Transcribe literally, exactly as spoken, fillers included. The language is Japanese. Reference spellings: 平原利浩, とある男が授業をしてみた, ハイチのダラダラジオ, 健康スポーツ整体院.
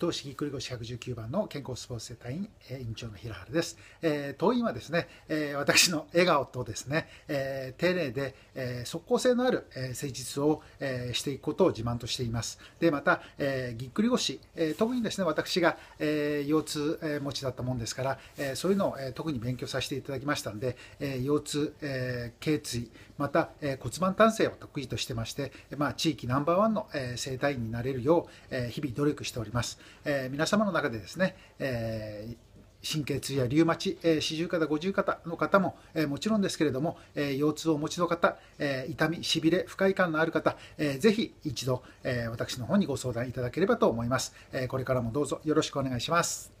東市議繰越ひゃくじゅうきゅうばんの健康スポーツセンター院院長の平原です。えー、当院はですね、えー、私の笑顔とですね、えー、丁寧で、えー、即効性のある、えー、誠実を、えー、していくことを自慢としています。でまた、えー、ぎっくり腰、えー、特にですね私が、えー、腰痛、えー、持ちだったもんですから、えー、そういうのを、えー、特に勉強させていただきましたので、えー、腰痛、えー、頸椎また、えー、骨盤端正を得意としてまして、まあ、地域ナンバーワンの、えー、整体院になれるよう、えー、日々努力しております。えー、皆様の中でですね、えー神経痛やリウマチ、四十肩、五十肩の方ももちろんですけれども、腰痛をお持ちの方、痛み、しびれ、不快感のある方、ぜひ一度私の方にご相談いただければと思います。これからもどうぞよろしくお願いします。